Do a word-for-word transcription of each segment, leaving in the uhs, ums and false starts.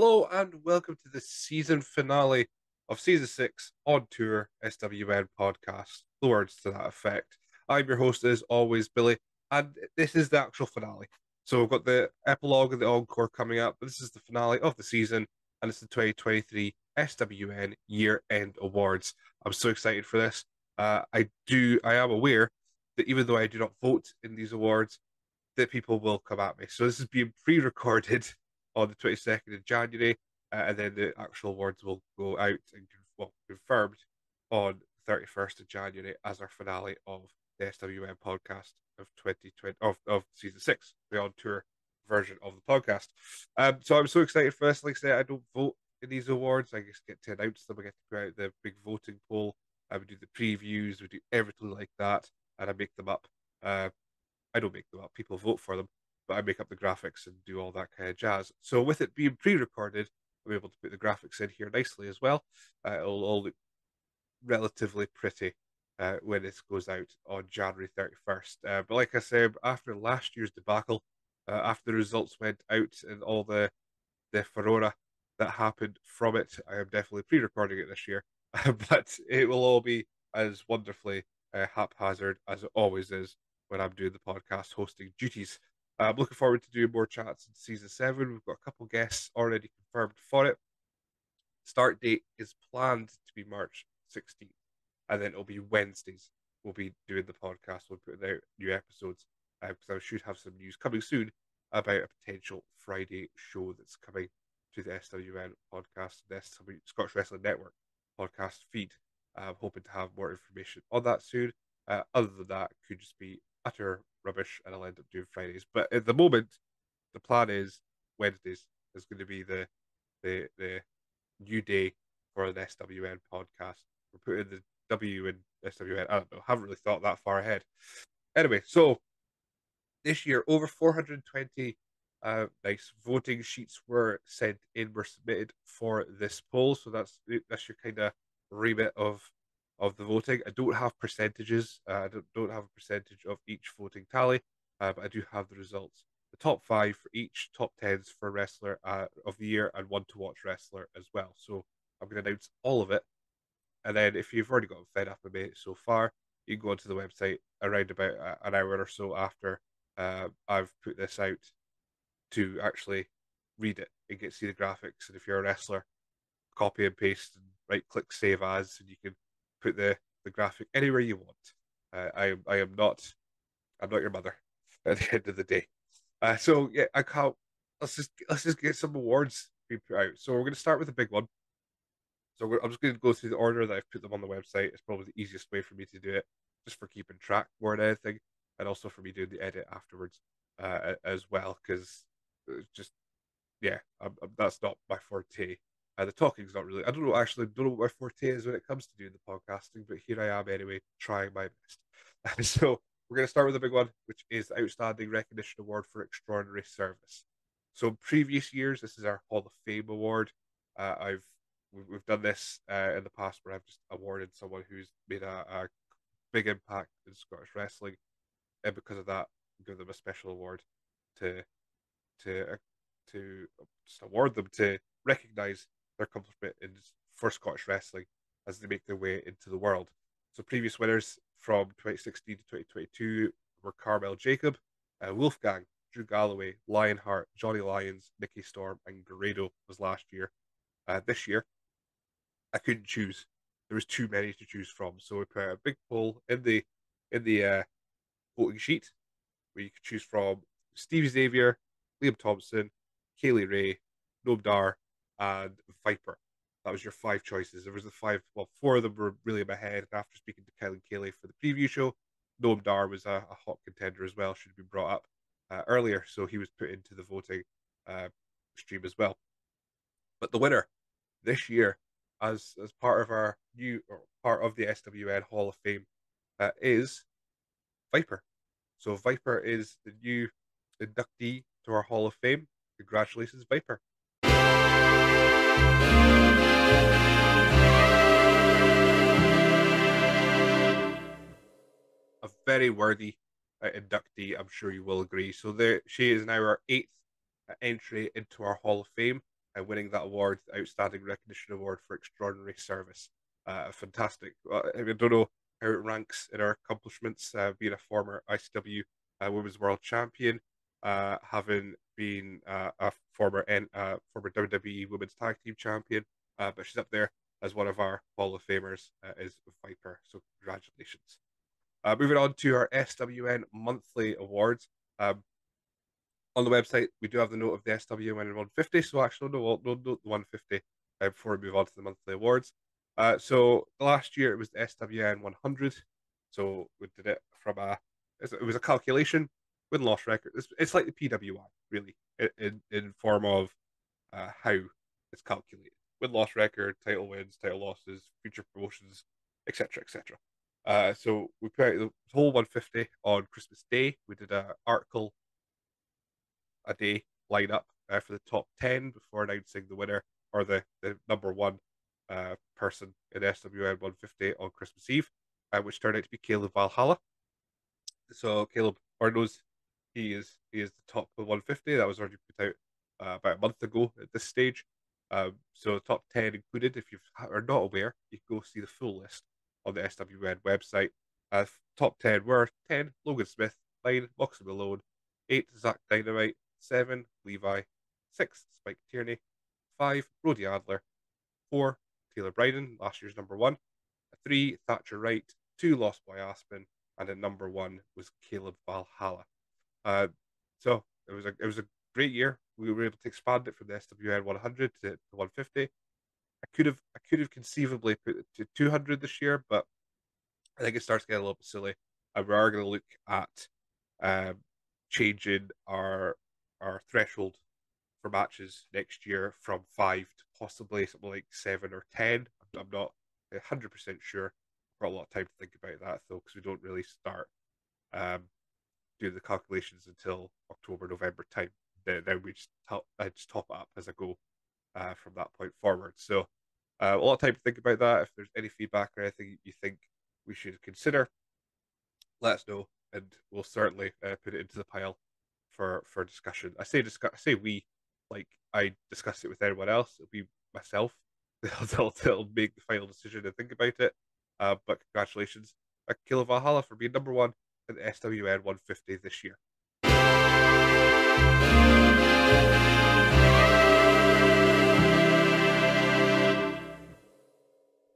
Hello and welcome to the season finale of season six on tour S W N podcast. The words to that effect. I'm your host as always, Billy, and this is the actual finale. So we've got the epilogue and the encore coming up, but this is the finale of the season, and it's the twenty twenty-three S W N year-end awards. I'm so excited for this. Uh, I do. I am aware that even though I do not vote in these awards, that people will come at me. So this is being pre-recorded on the twenty-second of January, uh, and then the actual awards will go out and well, confirmed on the thirty-first of January as our finale of the S W N podcast of twenty twenty of, of season six, the on tour version of the podcast. Um, so I'm so excited for this. Like I said, I don't vote in these awards. I just get to announce them. I get to go out the big voting poll. I would do the previews. We do everything like that, and I make them up. Uh, I don't make them up. People vote for them. But I make up the graphics and do all that kind of jazz. So with it being pre-recorded, I'm able to put the graphics in here nicely as well. Uh, it'll all look relatively pretty uh, when this goes out on January thirty-first. Uh, but like I said, after last year's debacle, uh, after the results went out and all the, the furore that happened from it, I am definitely pre-recording it this year. But it will all be as wonderfully uh, haphazard as it always is when I'm doing the podcast hosting duties. I'm looking forward to doing more chats in season seven. We've got a couple guests already confirmed for it. Start date is planned to be March sixteenth, and then it'll be Wednesdays. We'll be doing the podcast. We'll put out new episodes because uh, I should have some news coming soon about a potential Friday show that's coming to the S W N podcast, the S W N, Scottish Wrestling Network podcast feed. I'm hoping to have more information on that soon. Uh, other than that, it could just be utter rubbish, and I'll end up doing Fridays. But at the moment, the plan is Wednesdays is going to be the the the new day for an S W N podcast. We're putting the W in S W N. I don't know. I haven't really thought that far ahead. Anyway, so this year, over four hundred twenty uh, nice voting sheets were sent in, were submitted for this poll. So that's that's your kind of remit of. of the voting. I don't have percentages. Uh, I don't, don't have a percentage of each voting tally, uh, but I do have the results. The top five for each, top tens for wrestler uh, of the year, and one to watch wrestler as well. So I'm going to announce all of it. And then if you've already gotten fed up with me so far, you can go onto the website around about uh, an hour or so after uh, I've put this out to actually read it and get to see the graphics. And if you're a wrestler, copy and paste and right-click save as, and you can put the, the graphic anywhere you want. Uh, I I am not I'm not your mother at the end of the day. Uh, so yeah, I can't. Let's just let's just get some awards being put out. So we're going to start with a big one. So we're, I'm just going to go through the order that I've put them on the website. It's probably the easiest way for me to do it, just for keeping track more than anything, and also for me doing the edit afterwards uh, as well, because just yeah, I'm, I'm, that's not my forte. Uh, the talking's not really... I don't know, actually, don't know what my forte is when it comes to doing the podcasting, but here I am anyway, trying my best. So we're going to start with a big one, which is the Outstanding Recognition Award for Extraordinary Service. So in previous years, this is our Hall of Fame Award. Uh, I've We've done this uh, in the past where I've just awarded someone who's made a, a big impact in Scottish wrestling, and because of that, give them a special award to... to, to just award them to recognise their accomplishment in for Scottish wrestling as they make their way into the world. So previous winners from twenty sixteen to twenty twenty-two were Carmel Jacob, uh, Wolfgang, Drew Galloway, Lionheart, Johnny Lyons, Nikki Storm, and Guerrero was last year. Uh, this year, I couldn't choose. There was too many to choose from. So we put a big poll in the in the uh, voting sheet where you could choose from Steve Xavier, Liam Thompson, Kaylee Ray, Noam Dar, and Viper. That was your five choices. There was the five, well, four of them were really in my head. And after speaking to Kyle and Kaylee for the preview show, Noam Dar was a, a hot contender as well, should have been brought up uh, earlier. So he was put into the voting uh, stream as well. But the winner this year, as as part of our new, or part of the S W N Hall of Fame, uh, is Viper. So Viper is the new inductee to our Hall of Fame. Congratulations, Viper. A very worthy uh, inductee, I'm sure you will agree. So there, she is now our eighth uh, entry into our Hall of Fame. uh, winning that award, the Outstanding Recognition Award for Extraordinary Service. Uh, fantastic. Uh, I don't know how it ranks in our accomplishments, uh, being a former I C W uh, Women's World Champion, uh, having been uh, a former N, uh, former W W E Women's Tag Team Champion, uh, but she's up there as one of our Hall of Famers, uh, is Viper. So congratulations. Uh, moving on to our S W N monthly awards. Um, on the website, we do have the note of the S W N one fifty, so actually no, no, note the one fifty uh, before we move on to the monthly awards. Uh, so last year it was the S W N one hundred, so we did it from a, it was a calculation, win-loss record. It's, it's like the P W I, really, in, in form of uh, how it's calculated. Win-loss record, title wins, title losses, future promotions, et cetera, et cetera. Uh, so we put out the whole one fifty on Christmas Day. We did an article a day lineup uh, for the top ten before announcing the winner or the, the number one uh, person in S W N one fifty on Christmas Eve, uh, which turned out to be Caleb Valhalla. So Caleb, or knows he is he is the top of one fifty. That was already put out uh, about a month ago at this stage. Um, so top ten included. If you are not aware, you can go see the full list on the S W N website. Uh, top ten were ten, Logan Smith, nine, Moxie Malone, eight, Zach Dynamite, seven, Levi, six, Spike Tierney, five, Brody Adler, four, Taylor Bryden, last year's number one, three, Thatcher Wright, two, Lost Boy Aspen, and at number one was Caleb Valhalla. Uh, so it was a it was a great year. We were able to expand it from the S W N one hundred to one fifty. I could have I could have conceivably put it to two hundred this year, but I think it starts getting a little bit silly, and we are going to look at um, changing our our threshold for matches next year from five to possibly something like seven or ten. I'm, I'm not one hundred percent sure. I've got a lot of time to think about that though, because we don't really start um, doing the calculations until October, November time. Then we just top, I just top up as I go uh, from that point forward. So uh, a lot of time to think about that. If there's any feedback or anything you think we should consider, let us know, and we'll certainly uh, put it into the pile for, for discussion. I say discuss, I say we, like I discuss it with anyone else. It'll be myself that'll make the final decision and think about it. Uh, but congratulations, Caleb Valhalla, for being number one in the S W N one fifty this year.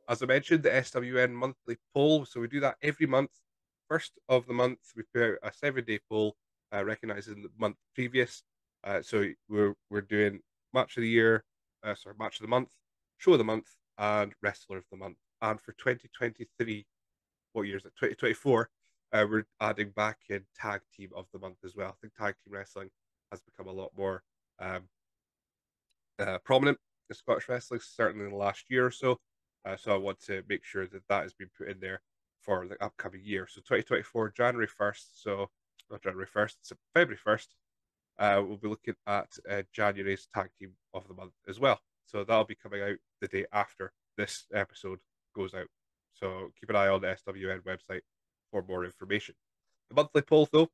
As I mentioned, the S W N monthly poll. So we do that every month. First of the month, we put out a seven-day poll uh, recognizing the month previous. Uh, so we're we're doing match of the year, uh, sorry, match of the month, show of the month, and wrestler of the month. And for twenty twenty-three, what year is it? twenty twenty-four. Uh, we're adding back in tag team of the month as well. I think tag team wrestling has become a lot more um, uh, prominent in Scottish wrestling, certainly in the last year or so. Uh, so I want to make sure that that has been put in there for the upcoming year. So twenty twenty-four, January first, so not January first, it's February first, uh, we'll be looking at uh, January's tag team of the month as well. So that'll be coming out the day after this episode goes out. So keep an eye on the S W N website for more information. The monthly poll though,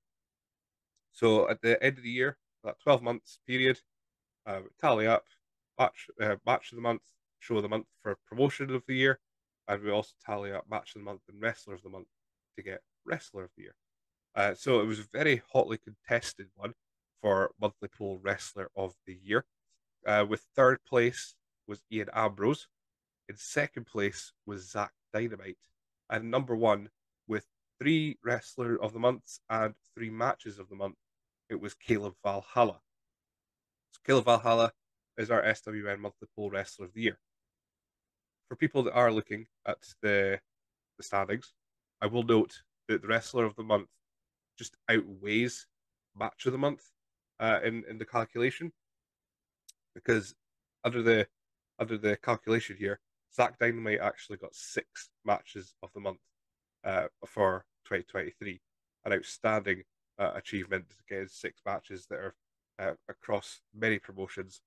so at the end of the year, that twelve months period, uh, tally up, match, uh, match of the month, show of the month for promotion of the year, and we also tally up match of the month and wrestler of the month to get wrestler of the year. Uh, so it was a very hotly contested one for monthly poll wrestler of the year, uh, with third place was Ian Ambrose, in second place was Zach Dynamite, and number one with three wrestler of the months and three matches of the month, it was Caleb Valhalla. So Caleb Valhalla is our S W N monthly poll wrestler of the year. For people that are looking at the, the standings, I will note that the wrestler of the month just outweighs match of the month uh, in in the calculation, because under the under the calculation here, Zach Dynamite actually got six matches of the month uh, for twenty twenty-three, an outstanding uh, achievement, getting six matches that are uh, across many promotions,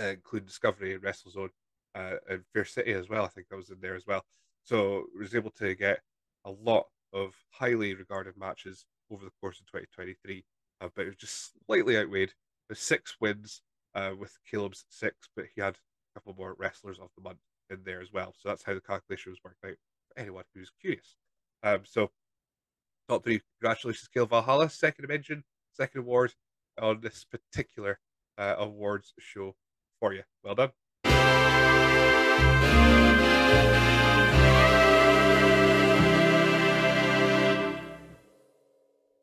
uh, including Discovery and WrestleZone. Uh, and Fair City as well, I think that was in there as well. So we was able to get a lot of highly regarded matches over the course of twenty twenty-three, uh, but it was just slightly outweighed with six wins uh, with Caleb's six, but he had a couple more wrestlers of the month in there as well. So that's how the calculation was worked out for anyone who's curious. Um, so top three, congratulations, Caleb Valhalla, second mention, second award on this particular uh, awards show for you. Well done.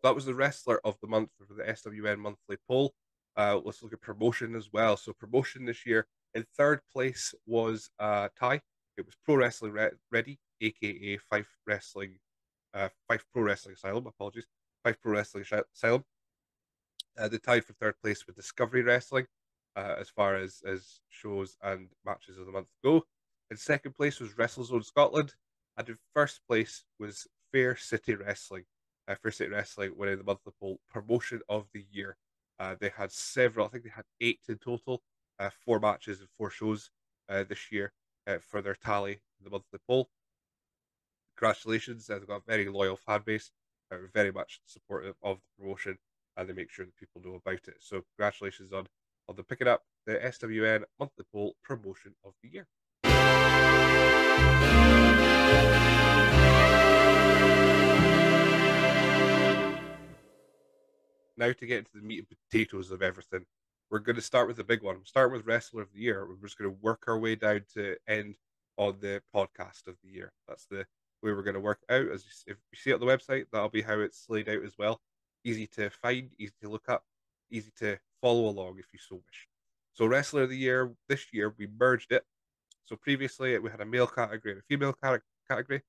That was the wrestler of the month for the S W N monthly poll. Uh, let's look at promotion as well. So promotion this year, in third place was uh, Ty. It was Pro Wrestling Re Ready, aka Fife Wrestling, uh, Fife Pro Wrestling Asylum. Apologies, Fife Pro Wrestling Asylum. Uh, they tied for third place with Discovery Wrestling, uh, as far as as shows and matches of the month go. In second place was WrestleZone Scotland, and in first place was Fair City Wrestling. Uh, Fair City Wrestling winning the monthly poll promotion of the year. Uh, they had several, I think they had eight in total, uh, four matches and four shows uh, this year uh, for their tally in the monthly poll. Congratulations, uh, they've got a very loyal fan base, uh, very much supportive of the promotion, and they make sure that people know about it. So congratulations on, on the picking up the S W N monthly poll promotion of the year. Now to get into the meat and potatoes of everything, we're going to start with the big one. We'll start with Wrestler of the Year. We're just going to work our way down to end on the Podcast of the Year. That's the way we're going to work out. As you, if you see it on the website, that'll be how it's laid out as well. Easy to find, easy to look up, easy to follow along if you so wish. So Wrestler of the Year, this year, we merged it. So previously, we had a male category and a female category,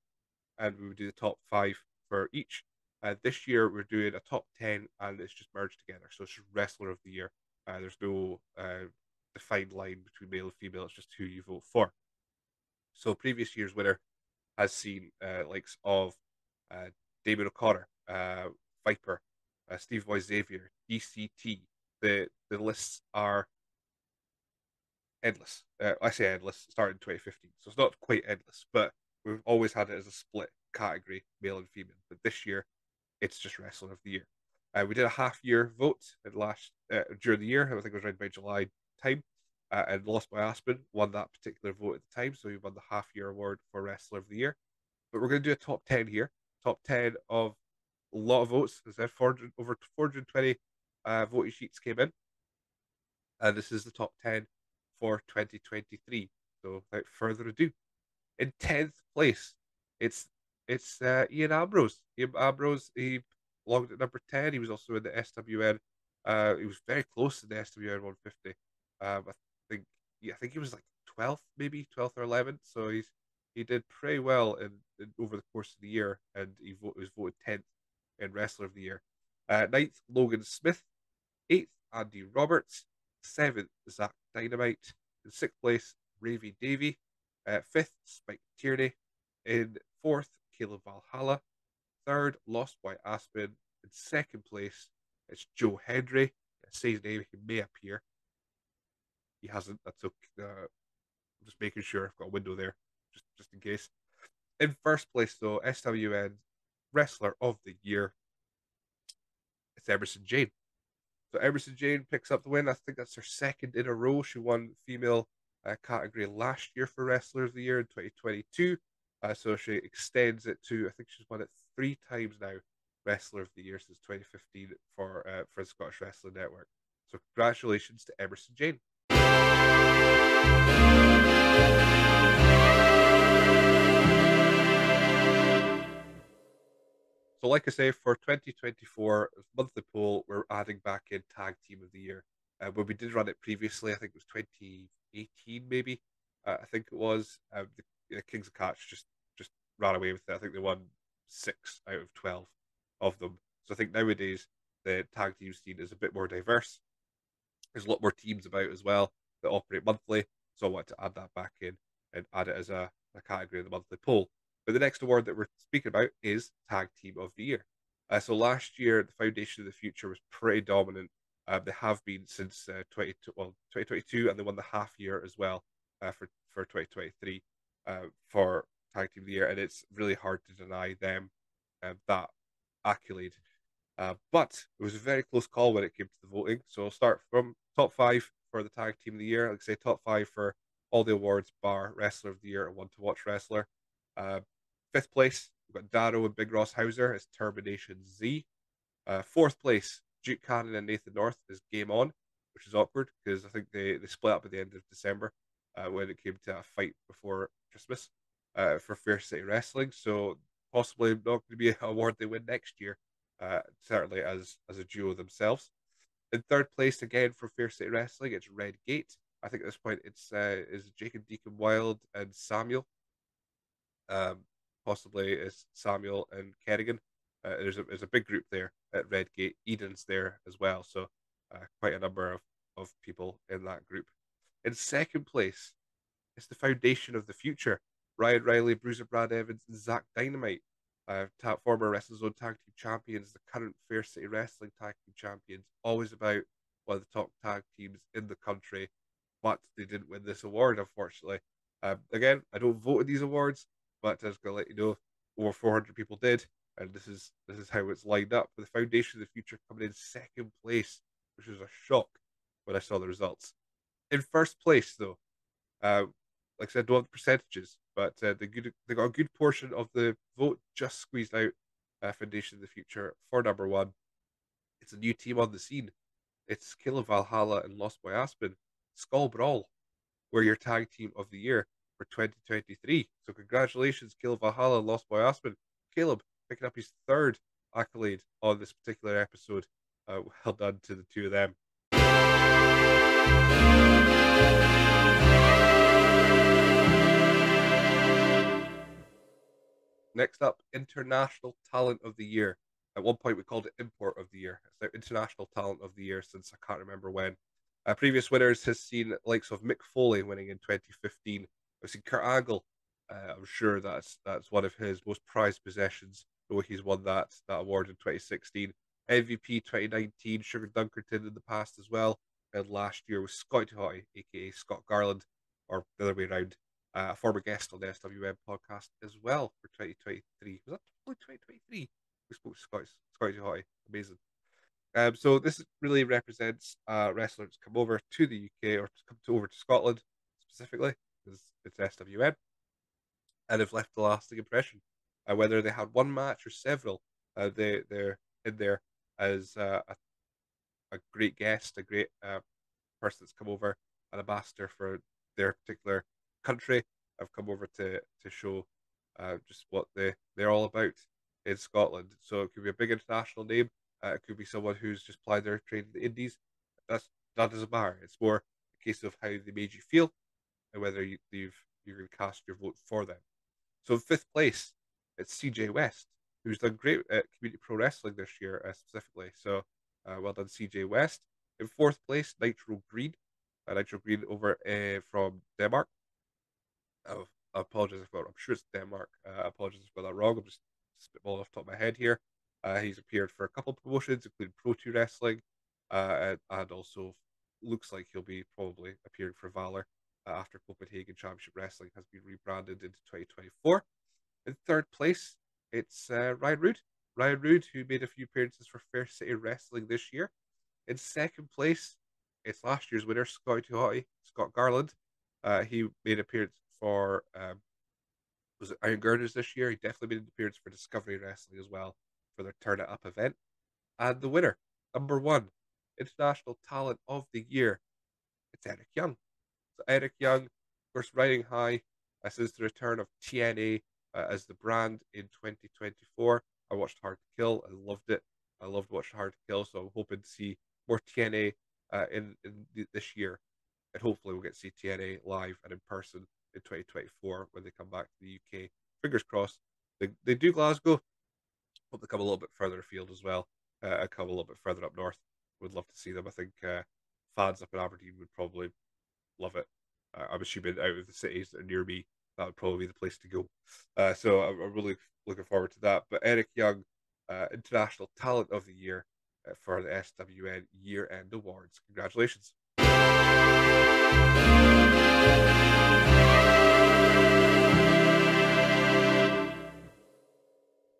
and we would do the top five for each. Uh, this year, we're doing a top ten, and it's just merged together. So it's just Wrestler of the Year. Uh, there's no uh, defined line between male and female. It's just who you vote for. So previous year's winner has seen uh, likes of uh, Damien O'Connor, uh, Viper, uh, Steve Boy Xavier, D C T. The, the lists are endless. Uh, I say endless, starting in twenty fifteen. So it's not quite endless, but we've always had it as a split category, male and female. But this year, it's just Wrestler of the Year. Uh, we did a half-year vote at last uh, during the year. I think it was around by July time. Uh, and Lost Boy Aspen won that particular vote at the time. So he won the half-year award for Wrestler of the Year. But we're going to do a top ten here. Top ten of a lot of votes. As I said, over four hundred twenty uh, voting sheets came in. And this is the top ten for twenty twenty-three. So without further ado, in tenth place, it's It's uh, Ian Ambrose. Ian Ambrose, he logged at number ten. He was also in the S W N. Uh, he was very close to the S W N one fifty. Um, I think yeah, I think he was like twelfth, maybe twelfth or eleventh. So he's he did pretty well in, in over the course of the year, and he vote, was voted tenth in Wrestler of the Year. Uh, ninth, Logan Smith. Eighth, Andy Roberts. Seventh, Zach Dynamite. In sixth place, Ravy Davy. Uh, fifth, Spike Tierney. In fourth, Caleb Valhalla. Third, Lost Boy Aspen. In second place, it's Joe Hendry. It says his name, he may appear. He hasn't, that's okay. Uh, I'm just making sure I've got a window there, just, just in case. In first place, though, S W N Wrestler of the Year, it's Emerson Jane. So Emerson Jane picks up the win. I think that's her second in a row. She won female uh, category last year for Wrestler of the Year in twenty twenty-two. Uh, so she extends it to, I think she's won it three times now, Wrestler of the Year since twenty fifteen for uh, for the Scottish Wrestling Network. So congratulations to Emerson Jane. So like I say, for twenty twenty-four monthly poll, we're adding back in Tag Team of the Year. Uh, when we did run it previously, I think it was twenty eighteen maybe, uh, I think it was. Um, the Kings of Catch just just ran away with it. I think they won six out of twelve of them. So I think nowadays the tag team scene is a bit more diverse. There's a lot more teams about as well that operate monthly. So I want to add that back in and add it as a, a category of the monthly poll. But the next award that we're speaking about is Tag Team of the Year. Uh, so last year the Foundation of the Future was pretty dominant. Um, they have been since uh, twenty, well, twenty twenty-two, and they won the half year as well uh, for for twenty twenty-three. Uh, for Tag Team of the Year, and it's really hard to deny them uh, that accolade. Uh, but it was a very close call when it came to the voting, so I'll start from top five for the Tag Team of the Year. Like I say, top five for all the awards, bar Wrestler of the Year and One to Watch Wrestler. Uh, fifth place, we've got Darrow and Big Ross Hauser as Termination Z. Uh, fourth place, Duke Cannon and Nathan North is Game On, which is awkward because I think they, they split up at the end of December uh, when it came to a fight before Christmas uh, for Fair City Wrestling. So possibly not going to be an award they win next year, uh, certainly as, as a duo themselves. In third place, again, for Fair City Wrestling, it's Red Gate. I think at this point it's uh, is Jacob Deacon Wilde and Samuel. Um, possibly it's Samuel and Kerrigan. Uh, there's, a, there's a big group there at Red Gate. Eden's there as well, so uh, quite a number of, of people in that group. In second place, it's the Foundation of the Future. Ryan Riley, Bruiser Brad Evans, and Zach Dynamite, uh, ta- former Wrestling Zone Tag Team Champions, the current Fair City Wrestling Tag Team Champions, always about one of the top tag teams in the country, but they didn't win this award, unfortunately. Um, again, I don't vote in these awards, but I was going to let you know over four hundred people did, and this is this is how it's lined up. With the Foundation of the Future coming in second place, which was a shock when I saw the results. In first place, though, uh, like I said, I don't have the percentages, but uh, they, good, they got a good portion of the vote just squeezed out uh, Foundation of the Future for number one. It's a new team on the scene. It's Caleb Valhalla and Lost Boy Aspen. Skull Brawl were your Tag Team of the Year for twenty twenty-three. So congratulations, Caleb Valhalla and Lost Boy Aspen. Caleb picking up his third accolade on this particular episode. Uh, well done to the two of them. Next up, International Talent of the Year. At one point, we called it Import of the Year. It's now International Talent of the Year since I can't remember when. Uh, previous winners has seen likes of Mick Foley winning in twenty fifteen. I've seen Kurt Angle. Uh, I'm sure that's that's one of his most prized possessions, though he's won that that award in twenty sixteen. M V P twenty nineteen, Sugar Dunkerton in the past as well. And last year was Scotty Hotty, aka Scott Garland, or the other way around, uh, a former guest on the S W N podcast as well for twenty twenty-three. Was that only twenty twenty-three? We spoke to Scotty Hotty. Amazing. Um, so this really represents uh, wrestlers come over to the U K or to come to, over to Scotland specifically, because it's S W N, and have left a lasting impression. Uh, whether they had one match or several, uh, they, they're in there as uh, a, a great guest, a great uh, person that's come over, an ambassador for their particular country. I've come over to, to show uh, just what they, they're all about in Scotland. So it could be a big international name. Uh, it could be someone who's just plied their trade in the Indies. That's, that doesn't matter. It's more a case of how they made you feel and whether you, you've, you're going to cast your vote for them. So in fifth place, it's C J West, who's done great at community pro wrestling this year uh, specifically. So uh, well done, C J West. In fourth place, Nitro Green. Uh, Nitro Green over uh, from Denmark. Oh, I apologize if I'm, I'm sure it's Denmark. Uh, I apologize if I got that wrong. I'm just spitballing off the top of my head here. Uh, he's appeared for a couple of promotions, including Pro two Wrestling, uh, and, and also looks like he'll be probably appearing for Valor uh, after Copenhagen Championship Wrestling has been rebranded into twenty twenty-four. In third place, it's uh, Ryan Roode. Ryan Roode, who made a few appearances for Fair City Wrestling this year. In second place, it's last year's winner, Scotty Hotty, Scott Garland. Uh, he made an appearance for um, was it Iron Girders this year. He definitely made an appearance for Discovery Wrestling as well, for their Turn It Up event. And the winner, number one, International Talent of the Year, it's Eric Young. So Eric Young, of course, riding high uh, since the return of T N A uh, as the brand in twenty twenty-four. I watched Hard to Kill and loved it. I loved watching Hard to Kill, so I'm hoping to see more T N A uh, in, in th- this year. And hopefully we'll get to see T N A live and in person in twenty twenty-four when they come back to the U K. Fingers crossed. They, they do Glasgow. Hope they come a little bit further afield as well. Uh, and come a little bit further up north. Would love to see them. I think uh, fans up in Aberdeen would probably love it. Uh, I'm assuming out of the cities that are near me, that would probably be the place to go. Uh, so I'm, I'm really looking forward to that. But Eric Young, uh, International Talent of the Year uh, for the S W N Year End Awards. Congratulations.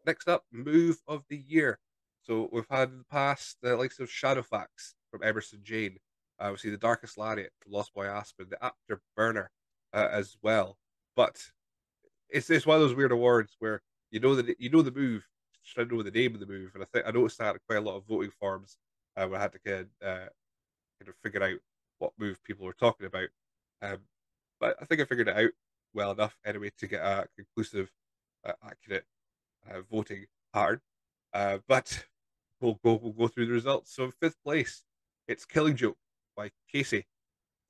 Next up, Move of the Year. So we've had in the past the likes of Shadowfax from Emerson Jane, Uh, we see the Darkest Lariat, the Lost Boy Aspen, the Afterburner uh, as well. But it's it's one of those weird awards where you know that you know the move, just don't know the name of the move. And I think I noticed that at quite a lot of voting forms uh, where I had to kind of, uh, kind of figure out what move people were talking about. Um, but I think I figured it out well enough anyway to get a conclusive, uh, accurate uh, voting pattern. Uh, but we'll go we'll go through the results. So in fifth place, it's Killing Joke by Casey.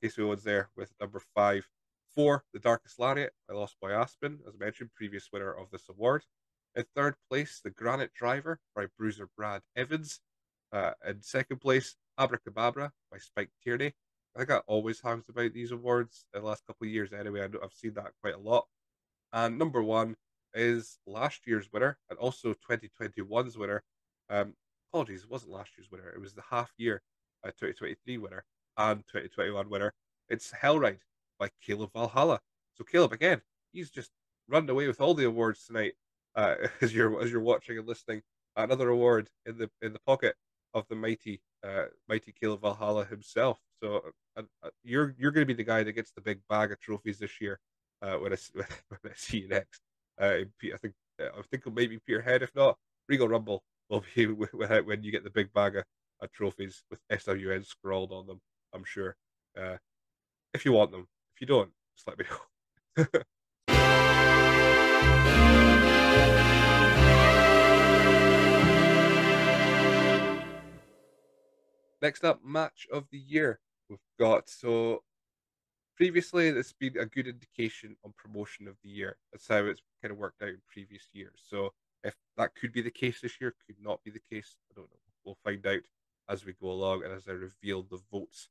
Casey Owens there with number five. Four, The Darkest Lariat by Lost Boy Aspen, as I mentioned, previous winner of this award. In third place, The Granite Driver by Bruiser Brad Evans. Uh, in second place, Abracababra by Spike Tierney. I think that always hangs about these awards in the last couple of years anyway. I know I've seen that quite a lot. And number one is last year's winner and also twenty twenty-one's winner. Um, apologies, it wasn't last year's winner. It was the half year uh, twenty twenty-three winner and twenty twenty-one winner. It's Hellride by Caleb Valhalla. So Caleb, again, he's just run away with all the awards tonight. Uh, as you're as you're watching and listening, another award in the in the pocket of the mighty uh, mighty Caleb Valhalla himself. So uh, uh, you're you're going to be the guy that gets the big bag of trophies this year. Uh, when I when I see you next, uh, I think I think it may be Peterhead. If not, Regal Rumble will be when you get the big bag of, of trophies with S W N scrawled on them. I'm sure uh, if you want them. If you don't, just let me know. Next up, match of the year we've got. So previously it's been a good indication on promotion of the year. That's how it's kind of worked out in previous years. So if that could be the case this year, could not be the case, I don't know. We'll find out as we go along and as I reveal the votes.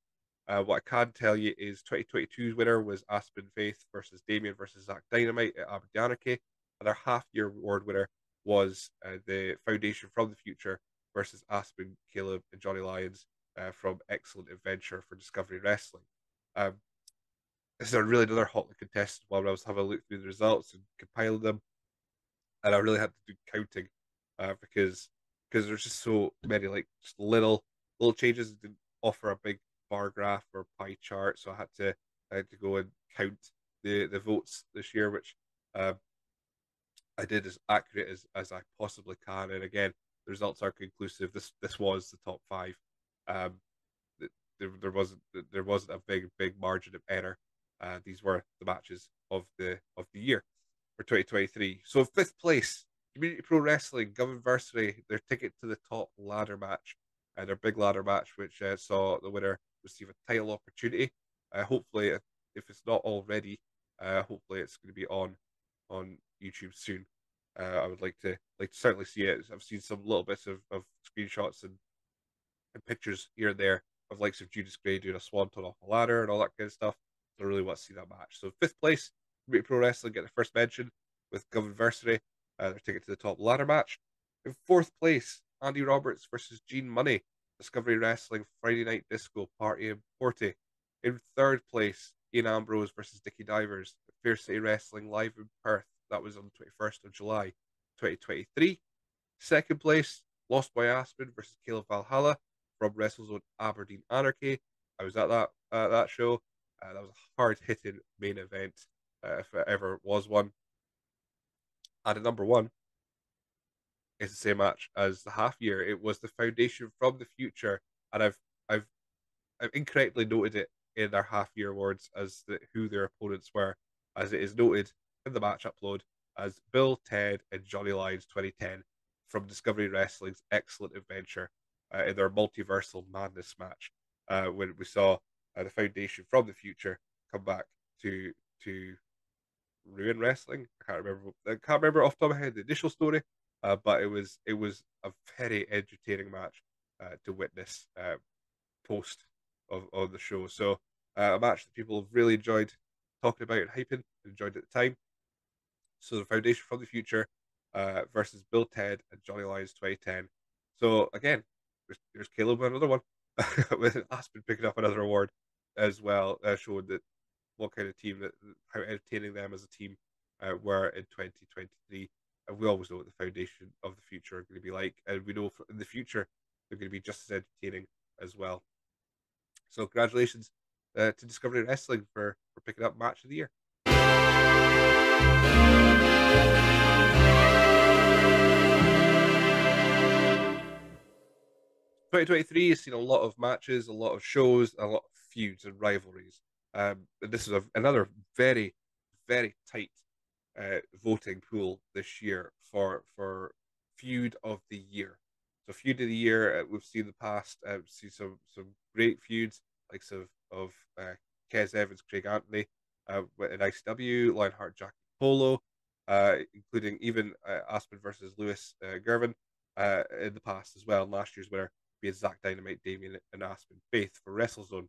Uh, what I can tell you is twenty twenty-two's winner was Aspen Faith versus Damien versus Zach Dynamite at Abu Dhabi. Another half-year award winner was uh, the Foundation from the Future versus Aspen, Caleb, and Johnny Lyons uh, from Excellent Adventure for Discovery Wrestling. Um, this is a really another hotly contested one. I was having a look through the results and compiling them, and I really had to do counting uh, because because there's just so many like just little little changes that didn't offer a big bar graph or pie chart, so I had to I had to go and count the the votes this year, which uh, I did as accurate as, as I possibly can. And again, the results are conclusive. This this was the top five. Um, there there wasn't there wasn't a big big margin of error. Uh, these were the matches of the of the year for twenty twenty-three. So fifth place, Community Pro Wrestling Governiversary, their ticket to the top ladder match, and uh, their big ladder match, which uh, saw the winner receive a title opportunity. Uh, hopefully, if it's not already, uh, hopefully it's going to be on on YouTube soon. Uh, I would like to like to certainly see it. I've seen some little bits of, of screenshots and, and pictures here and there of likes of Judas Gray doing a swanton off a ladder and all that kind of stuff. So I really want to see that match. So fifth place, Community Pro Wrestling get the first mention with Governiversary, uh, their ticket to the top ladder match. In fourth place, Andy Roberts versus Gene Money, Discovery Wrestling Friday Night Disco Party and Porty. In third place, Ian Ambrose versus Dickie Divers, Fair City Wrestling Live in Perth. That was on the twenty-first of July, twenty twenty-three. Second place, Lost Boy Aspen versus Caleb Valhalla from WrestleZone Aberdeen Anarchy. I was at that uh, that show. Uh, that was a hard-hitting main event, uh, if it ever was one. And at number one, it's the same match as the half year. It was the Foundation from the Future, and I've I've I've incorrectly noted it in their half year awards as the, who their opponents were, as it is noted in the match upload as Bill, Ted, and Johnny Lyons twenty ten from Discovery Wrestling's Excellent Adventure uh, in their Multiversal Madness match, uh, when we saw uh, the Foundation from the Future come back to to ruin wrestling. I can't remember. I can't remember off the top of my head the initial story. Uh, but it was it was a very entertaining match uh, to witness uh, post of on the show. So uh, a match that people have really enjoyed talking about and hyping, and enjoyed at the time. So the Foundation from the Future uh, versus Bill, Ted, and Johnny Lyons twenty ten. So again, there's, there's Caleb with another one with Aspen picking up another award as well, uh, showing that what kind of team that how entertaining them as a team uh, were in twenty twenty-three. And we always know what the Foundation of the Future are going to be like, and we know in the future they're going to be just as entertaining as well. So congratulations uh, to Discovery Wrestling for, for picking up Match of the Year. twenty twenty-three has seen a lot of matches, a lot of shows, a lot of feuds and rivalries. Um, and this is a, another very, very tight uh, voting pool this year for for feud of the year. So feud of the year, uh, we've seen the past, uh, we've seen some some great feuds, like of of uh, Kez Evans, Craig Anthony, uh, in I C W, Lionheart, Jackie Polo, uh, including even uh, Aspen versus Lewis uh, Gervin uh, in the past as well. Last year's winner being Zach Dynamite, Damien, and Aspen Faith for WrestleZone.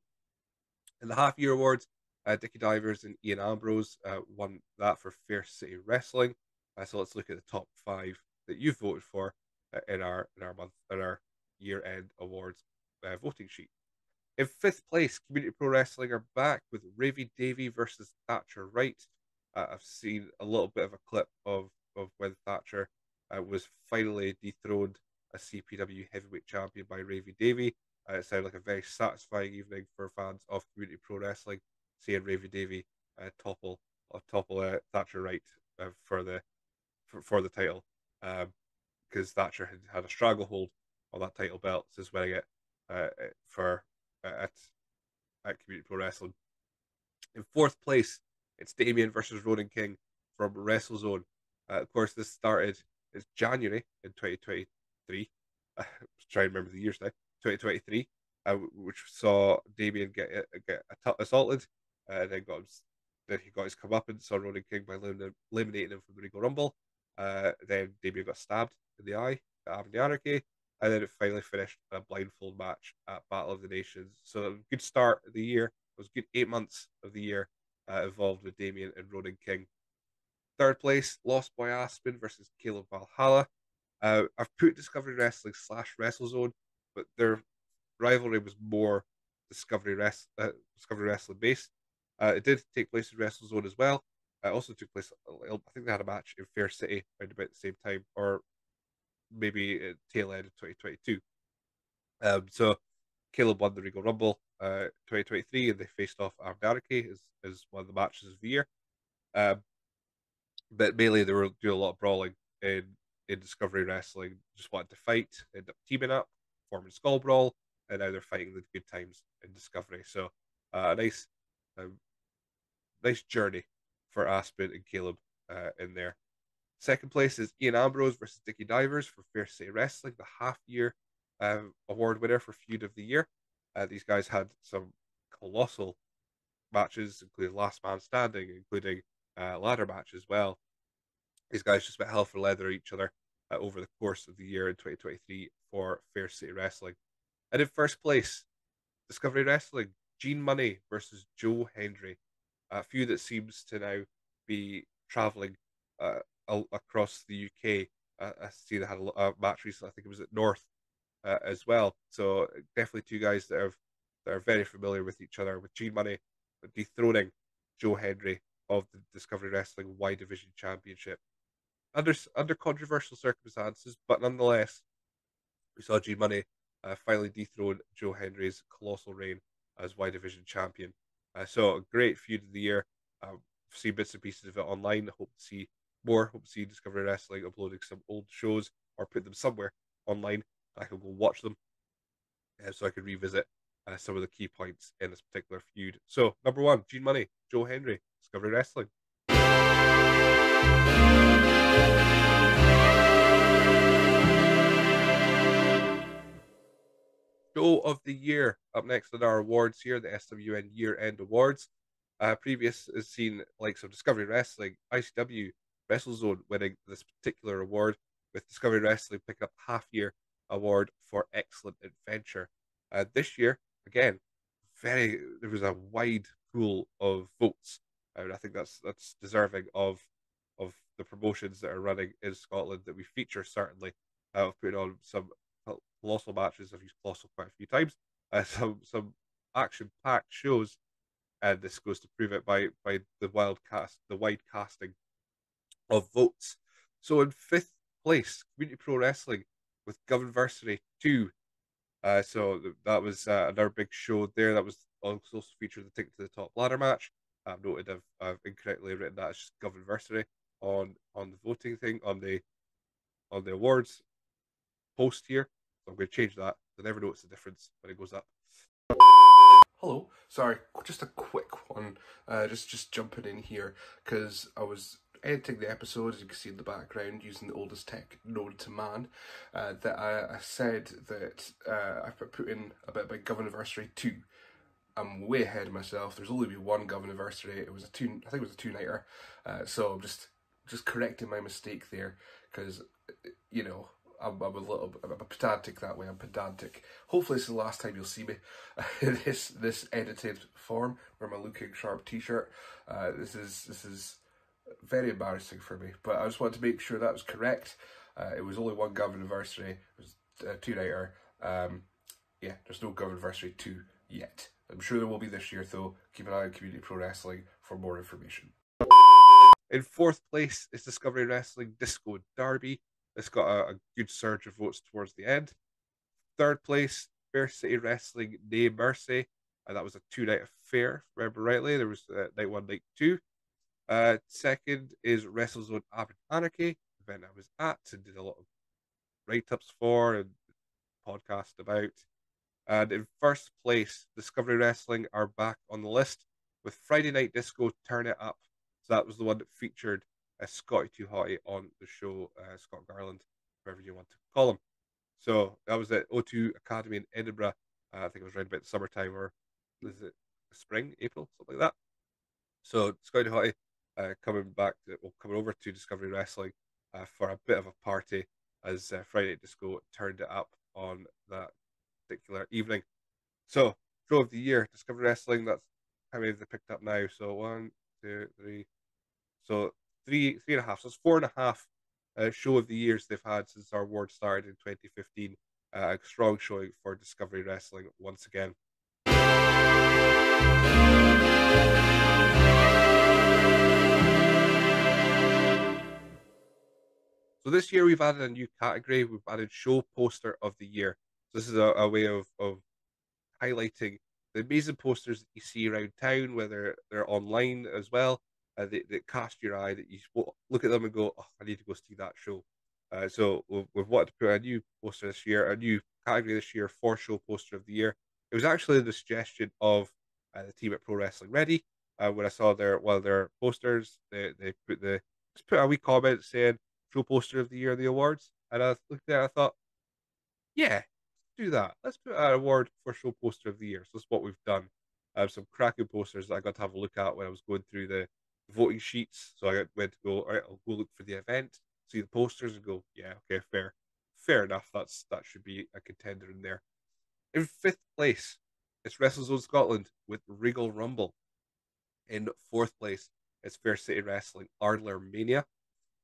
In the half year awards, uh, Dickie Divers and Ian Ambrose uh, won that for Fair City Wrestling. Uh, so let's look at the top five that you've voted for uh, in our in our month in our year end awards uh, voting sheet. In fifth place, Community Pro Wrestling are back with Ravy Davy versus Thatcher Wright. Uh, I've seen a little bit of a clip of of when Thatcher uh, was finally dethroned as C P W heavyweight champion by Ravy Davy. Uh, it sounded like a very satisfying evening for fans of Community Pro Wrestling, seeing Ravy Davy uh, topple uh, topple uh, Thatcher Wright uh, for the for, for the title, because um, Thatcher had had a stranglehold on that title belt since winning it uh, for uh, at at Community Pro Wrestling. In fourth place, it's Damien versus Ronan King from WrestleZone. Uh, of course, this started it's January in twenty twenty-three. I'm trying to remember the years now. twenty twenty-three, uh, which saw Damien get get assaulted, uh, and then got him, then he got his comeuppance, saw Ronan King by eliminating him from the Regal Rumble. Uh, then Damien got stabbed in the eye at Avenue Anarchy, and then it finally finished in a blindfold match at Battle of the Nations. So a good start of the year. It was a good eight months of the year uh, involved with Damien and Ronan King. Third place, Lost Boy Aspen versus Caleb Valhalla. Uh, I've put Discovery Wrestling slash WrestleZone, but their rivalry was more Discovery, Rest, uh, Discovery Wrestling based. Uh, it did take place in WrestleZone as well. It uh, also took place, I think they had a match in Fair City around about the same time, or maybe at tail end of twenty twenty-two. Um, so Caleb won the Regal Rumble uh, twenty twenty-three, and they faced off Armed Anarchy as, as one of the matches of the year. Um, but mainly they were doing a lot of brawling in, in Discovery Wrestling, just wanted to fight, end up teaming up, forming Skull Brawl, and now they're fighting the good times in Discovery. So uh, a nice um, nice journey for Aspen and Caleb uh, in there. Second place is Ian Ambrose versus Dickie Divers for Fair City Wrestling, the half-year um, award winner for Feud of the Year. Uh, these guys had some colossal matches, including Last Man Standing, including uh, ladder match as well. These guys just went hell for leather at each other Uh, over the course of the year in twenty twenty-three for Fair City Wrestling. And in first place, Discovery Wrestling, Gene Money versus Joe Hendry, a feud that seems to now be travelling uh, across the U K. Uh, I see they had a, a match recently, I think it was at North uh, as well. So definitely two guys that, have, that are very familiar with each other, with Gene Money dethroning Joe Hendry of the Discovery Wrestling Y Division Championship. Under, under controversial circumstances, but nonetheless, we saw Gene Money uh, finally dethrone Joe Hendry's colossal reign as Y Division champion. Uh, so a great feud of the year. I've uh, seen bits and pieces of it online. I hope to see more. Hope to see Discovery Wrestling uploading some old shows or put them somewhere online. I can go watch them, uh, so I can revisit uh, some of the key points in this particular feud. So number one, Gene Money, Joe Hendry, Discovery Wrestling. Show of the year up next in our awards here, the S W N year end awards. Uh, previous has seen likes of Discovery Wrestling, I C W, WrestleZone winning this particular award, with Discovery Wrestling picking up half year award for Excellent Adventure. Uh, this year, again, very there was a wide pool of votes, and I think that's that's deserving of of the promotions that are running in Scotland that we feature certainly. Uh, I've put on some colossal matches. I've used colossal quite a few times. Uh, some some action-packed shows, and this goes to prove it by by the wild cast, the wide casting of votes. So in fifth place, Community Pro Wrestling with Governversary two Uh, so th- that was uh, another big show there. That was also featured the ticket to the top ladder match. I've noted I've, I've incorrectly written that as just Governiversary on on the voting thing on the on the awards post here. So I'm going to change that. I never notice the difference when it goes up. Hello, sorry, just a quick one. Uh, just just jumping in here because I was editing the episode, as you can see in the background, using the oldest tech known to man, uh, that I, I said that uh, I put in about my Governiversary two. I'm way ahead of myself. There's only been one Governiversary. It was a two. I think it was a two-nighter. Uh, so I'm just just correcting my mistake there because you know I'm, I'm a little I'm a pedantic that way. I'm pedantic. Hopefully, it's the last time you'll see me in this this edited form wearing my looking sharp T-shirt. Uh, this is this is very embarrassing for me. But I just wanted to make sure that was correct. Uh, it was only one Governiversary. It was a two-nighter. Um, yeah, there's no Governiversary two yet. I'm sure there will be this year, though. Keep an eye on Community Pro Wrestling for more information. In fourth place is Discovery Wrestling Disco Derby. It's got a, a good surge of votes towards the end. Third place, Fair City Wrestling Nay Mercy. And that was a two-night affair, if I remember rightly. There was uh, night one, night two. Uh, second is WrestleZone Aberdeen Anarchy, the event I was at and did a lot of write-ups for and podcast about. And in first place, Discovery Wrestling are back on the list with Friday Night Disco Turn It Up. So that was the one that featured uh, Scotty Too Hotty on the show, uh, Scott Garland, whoever you want to call him. So that was at O two Academy in Edinburgh. Uh, I think it was right about the summertime or is it spring, April, something like that. So Scotty Too Hotty uh, coming back, to, well, coming over to Discovery Wrestling uh, for a bit of a party as uh, Friday Night Disco turned it up on that particular evening. So, show of the year, Discovery Wrestling. That's how many they picked up now. So one, two, three. So three, three and a half. So it's four and a half uh, show of the years they've had since our award started in twenty fifteen. Uh, a strong showing for Discovery Wrestling once again. So this year we've added a new category. We've added Show Poster of the Year. This is a, a way of, of highlighting the amazing posters that you see around town, whether they're online as well, uh, that, that cast your eye, that you look at them and go, oh, I need to go see that show. Uh, so we've, we've wanted to put a new poster this year, a new category this year for Show Poster of the Year. It was actually the suggestion of uh, the team at Pro Wrestling Ready. Uh, when I saw their one of their posters, they, they put the just put a wee comment saying Show Poster of the Year in the awards. And I looked at it and I thought, yeah, do that. Let's put an award for Show Poster of the Year. So that's what we've done. I have some cracking posters that I got to have a look at when I was going through the voting sheets. So I went to go, all right, I'll go look for the event, see the posters and go, yeah, okay, fair. Fair enough. That's that should be a contender in there. In fifth place, it's WrestleZone Scotland with Regal Rumble. In fourth place, it's Fair City Wrestling Ardler Mania.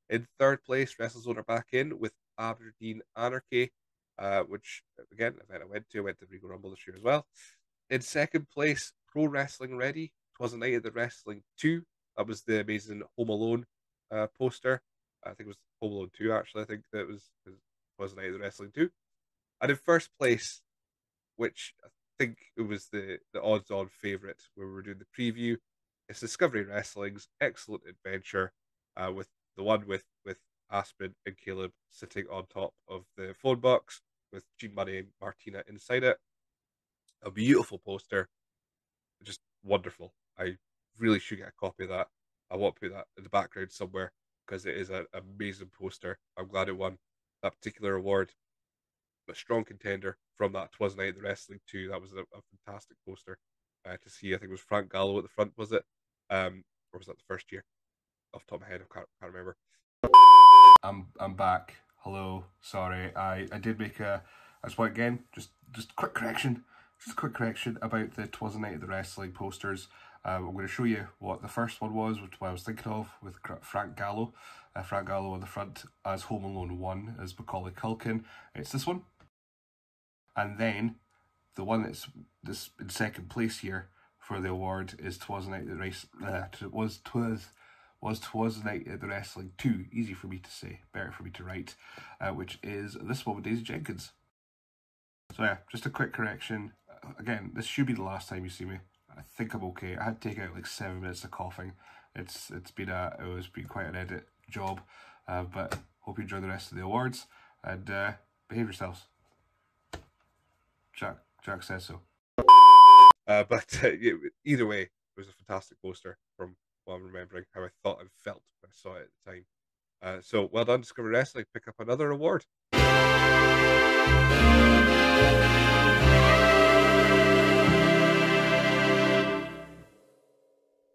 In third place, WrestleZone are back in with Aberdeen Anarchy. Uh, which, again, event I went to. I went to Regal Rumble this year as well. In second place, Pro Wrestling Ready. Twas a Night at the Wrestling two. That was the amazing Home Alone uh, poster. I think it was Home Alone two, actually. I think that was Twas a Night at the Wrestling two. And in first place, which I think it was the, the odds-on favourite where we were doing the preview, it's Discovery Wrestling's Excellent Adventure, uh, with the one with, with Aspen and Caleb sitting on top of the phone box, with Gene Money and Martina inside it. A beautiful poster. Just wonderful. I really should get a copy of that. I want to put that in the background somewhere because it is an amazing poster. I'm glad it won that particular award. But strong contender from that Twas Night at the Wrestling too. That was a, a fantastic poster uh, to see. I think it was Frank Gallo at the front, was it? Um, or was that the first year? Off the top of my head, I can't, can't remember. I'm I'm back. Hello, sorry, I, I did make a, I just want again, just just quick correction, just a quick correction about the Twas a Night at the Wrestling posters. Um, I'm going to show you what the first one was, which I was thinking of, with Frank Gallo. Uh, Frank Gallo on the front as Home Alone one, as Macaulay Culkin. It's this one. And then, the one that's this in second place here for the award is Twas a Night at the Wrestling, uh, it was Twas... was Twas a Night at the Wrestling two, easy for me to say, better for me to write, uh, which is this one with Daisy Jenkins. So yeah, just a quick correction. Again, this should be the last time you see me. I think I'm okay. I had to take out like seven minutes of coughing. It's it's been a it was been quite an edit job, uh, but hope you enjoy the rest of the awards and uh, behave yourselves. Jack Jack says so. Uh, but uh, either way, it was a fantastic poster from what I'm remembering, how I thought and felt when I saw it at the time. Uh, so well done, Discover Wrestling. Pick up another award.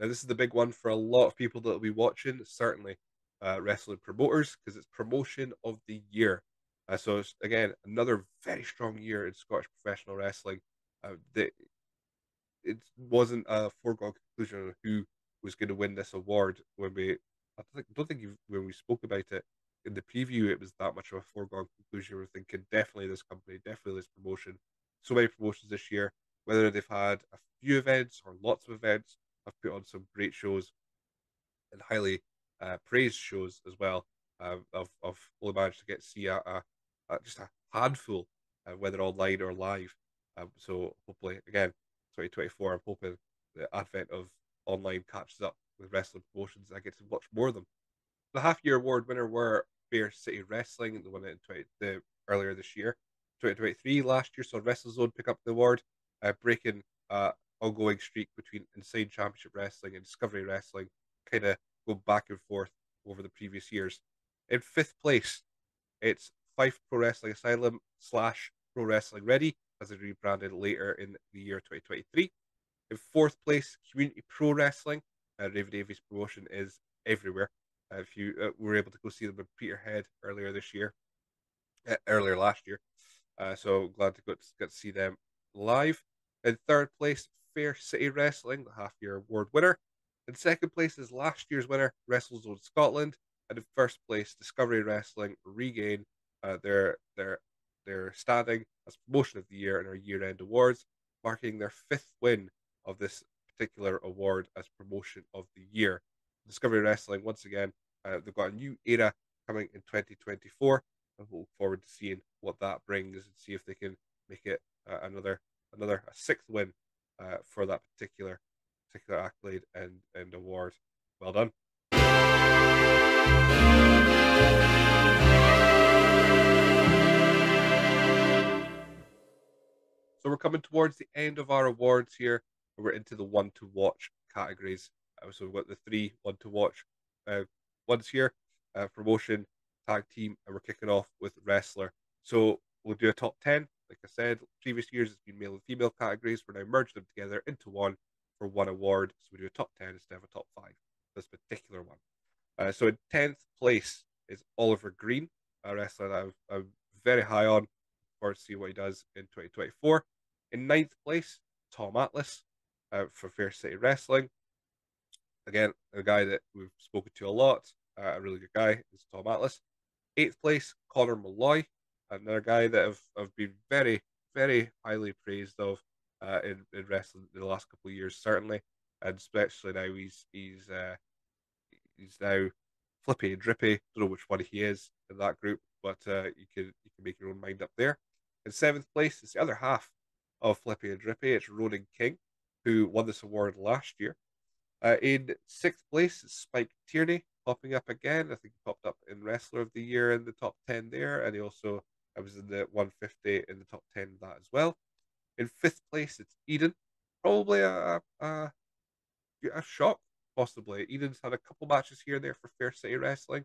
Now this is the big one for a lot of people that will be watching, certainly uh, wrestling promoters, because it's Promotion of the Year. Uh, so it's, again, another very strong year in Scottish professional wrestling. Uh, the, it wasn't a foregone conclusion on who was going to win this award when we, I don't think, I don't think you've, when we spoke about it in the preview, it was that much of a foregone conclusion. We were thinking definitely this company, definitely this promotion. So many promotions this year, whether they've had a few events or lots of events, have put on some great shows and highly uh, praised shows as well. Um, I've, I've only managed to get see a, a, a, just a handful, uh, whether online or live. Um, so hopefully, again, twenty twenty-four, I'm hoping the advent of online catches up with wrestling promotions and I get to watch more of them. The half-year award winner were Fair City Wrestling, the one in twenty, the, earlier this year. twenty twenty-three last year saw WrestleZone pick up the award, uh, breaking uh, ongoing streak between Insane Championship Wrestling and Discovery Wrestling, kind of go back and forth over the previous years. In fifth place, it's Fife Pro Wrestling Asylum slash Pro Wrestling Ready, as they rebranded later in the year twenty twenty-three. In fourth place, Community Pro Wrestling. Uh, Ravy Davy's promotion is everywhere. Uh, if you uh, were able to go see them in Peterhead earlier this year, uh, earlier last year. Uh, so glad to go to, get to see them live. In third place, Fair City Wrestling, the half-year award winner. In second place is last year's winner, WrestleZone Scotland. And in first place, Discovery Wrestling regain uh, their their their standing as Promotion of the Year in our year-end awards, marking their fifth win of this particular award as Promotion of the Year. Discovery Wrestling, once again, uh, they've got a new era coming in twenty twenty-four, and we'll look forward to seeing what that brings and see if they can make it uh, another another a sixth win Uh, for that particular particular accolade and, and award. Well done. So we're coming towards the end of our awards here. We're into the one to watch categories. Uh, so we've got the three one to watch uh, ones here. Uh, promotion, tag team, and we're kicking off with wrestler. So we'll do a top ten. Like I said, previous years it's been male and female categories. We're now merging them together into one for one award. So we do a top ten instead of a top five for this particular one. Uh, so in tenth place is Oliver Green, a wrestler that I'm, I'm very high on. Forward to see what he does in twenty twenty-four. In ninth place, Tom Atlas uh, for Fair City Wrestling. Again, a guy that we've spoken to a lot, uh, a really good guy is Tom Atlas. Eighth place, Connor Malloy. Another guy that I've, I've been very, very highly praised of uh, in, in wrestling in the last couple of years, certainly, and especially now he's he's uh, he's now flippy and drippy. Don't know which one he is in that group, but uh, you can you can make your own mind up there. In seventh place is the other half of flippy and drippy. It's Ronan King, who won this award last year. Uh, in sixth place is Spike Tierney, popping up again. I think he popped up in Wrestler of the Year in the top ten there, and he also. I was in the one fifty in the top ten of that as well. In fifth place, it's Eden. Probably a, a, a shock, possibly. Eden's had a couple matches here and there for Fair City Wrestling.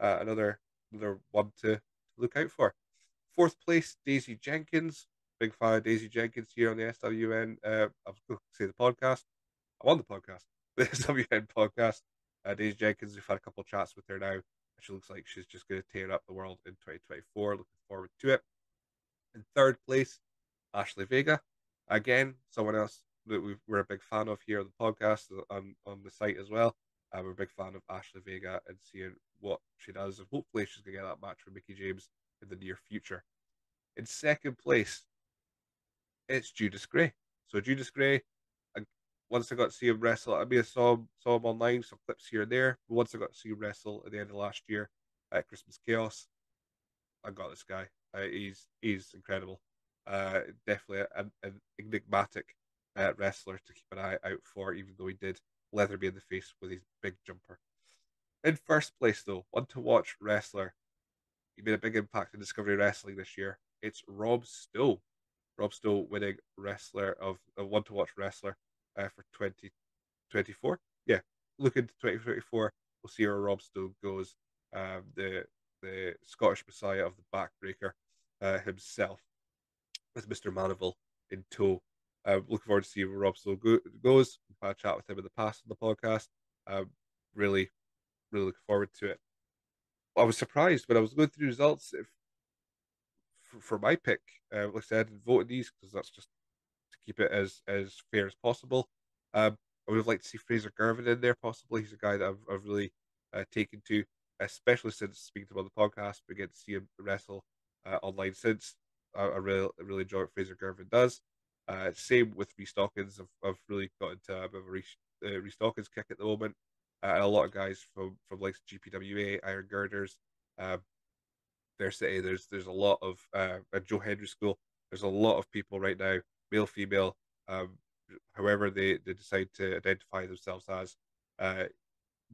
Uh, another another one to look out for. Fourth place, Daisy Jenkins. Big fan of Daisy Jenkins here on the S W N. Uh, I was going to say the podcast. I'm on the podcast. The S W N podcast. Uh, Daisy Jenkins, we've had a couple of chats with her now. She looks like she's just going to tear up the world in twenty twenty-four. Looking forward to it. In third place, Ashley Vega. Again, someone else that we we're a big fan of here on the podcast, on, on the site as well. Uh, we're a big fan of Ashley Vega and seeing what she does. And hopefully she's going to get that match with Mickie James in the near future. In second place, it's Judas Gray. So Judas Gray, once I got to see him wrestle, I mean, I saw him, saw him online, some clips here and there. But once I got to see him wrestle at the end of last year at Christmas Chaos, I got this guy. Uh, he's he's incredible. uh, definitely an enigmatic uh, wrestler to keep an eye out for, even though he did leather me in the face with his big jumper. In first place, though, one to watch wrestler. He made a big impact in Discovery Wrestling this year. It's Rob Stoll. Rob Stoll winning wrestler of a uh, one to watch wrestler uh, for twenty twenty-four. Yeah, look into twenty twenty-four. We'll see where Rob Stoll goes. Um, the the Scottish Messiah of the backbreaker uh, himself, with Mister Manival in tow. Um, looking forward to seeing where Rob Stoll go goes. We've had a chat with him in the past on the podcast. Um, really, really looking forward to it. I was surprised when I was going through results if, for, for my pick. Uh, like I said, I voted these because that's just to keep it as, as fair as possible. Um, I would have liked to see Fraser Gervin in there, possibly. He's a guy that I've, I've really uh, taken to, especially since speaking to him on the podcast. We get to see him wrestle uh, online since. I, I, really, I really enjoy what Fraser Gervin does. Uh, same with Rhys Dawkins. I've, I've really got into a bit of a Rhys, uh, Rhys Dawkins kick at the moment. Uh, and a lot of guys from from like G P W A, Iron Girders, um, their city. There's there's a lot of uh, at Joe Hendry School. There's a lot of people right now, male, female, um, however they they decide to identify themselves as. Uh,